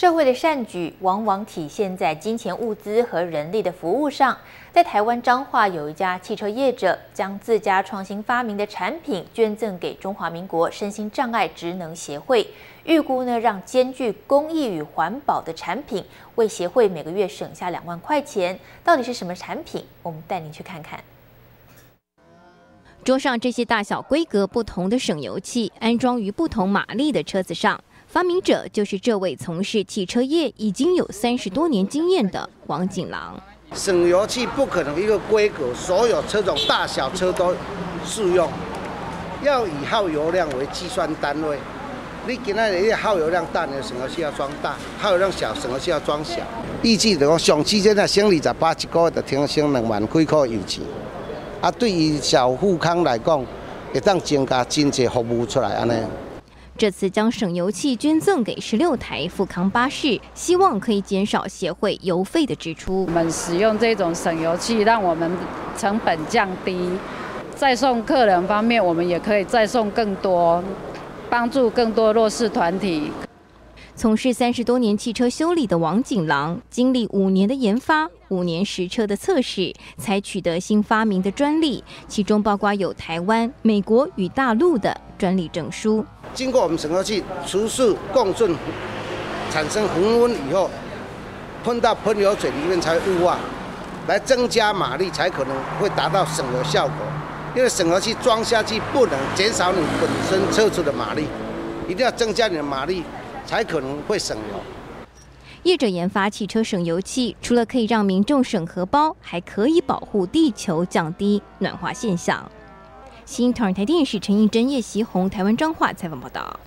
社会的善举往往体现在金钱、物资和人力的服务上。在台湾彰化有一家汽车业者，将自家创新发明的产品捐赠给中华民国身心障碍职能协会，预估呢让兼具公益与环保的产品为协会每个月省下2万块钱。到底是什么产品？我们带您去看看。 桌上这些大小规格不同的省油器，安装于不同马力的车子上。发明者就是这位从事汽车业已经有30多年经验的王锦郎。省油器不可能一个规格，所有车种、大小车都适用，要以耗油量为计算单位。你今仔日耗油量大，你的省油器要装大；耗油量小，省油器要装小。预计讲上市这省28一个月就挺省2万几块油钱。 啊，对于小富康来讲，会当增加真济服务出来安尼。这次将省油器捐赠给16台富康巴士，希望可以减少协会油费的支出。我们使用这种省油器，让我们成本降低。再送客人方面，我们也可以再送更多，帮助更多弱势团体。 从事30多年汽车修理的王锦郎，经历5年的研发、5年实车的测试，才取得新发明的专利，其中包括有台湾、美国与大陆的专利证书。经过我们省油器除湿共振，产生恒温以后，喷到喷油嘴里面才雾化，来增加马力，才可能会达到省油效果。因为省油器装下去不能减少你本身车子的马力，一定要增加你的马力。 才可能会省油。业者研发汽车省油器，除了可以让民众省荷包，还可以保护地球，降低暖化现象。新唐人台电视陈映真、叶习宏，台湾彰化采访报道。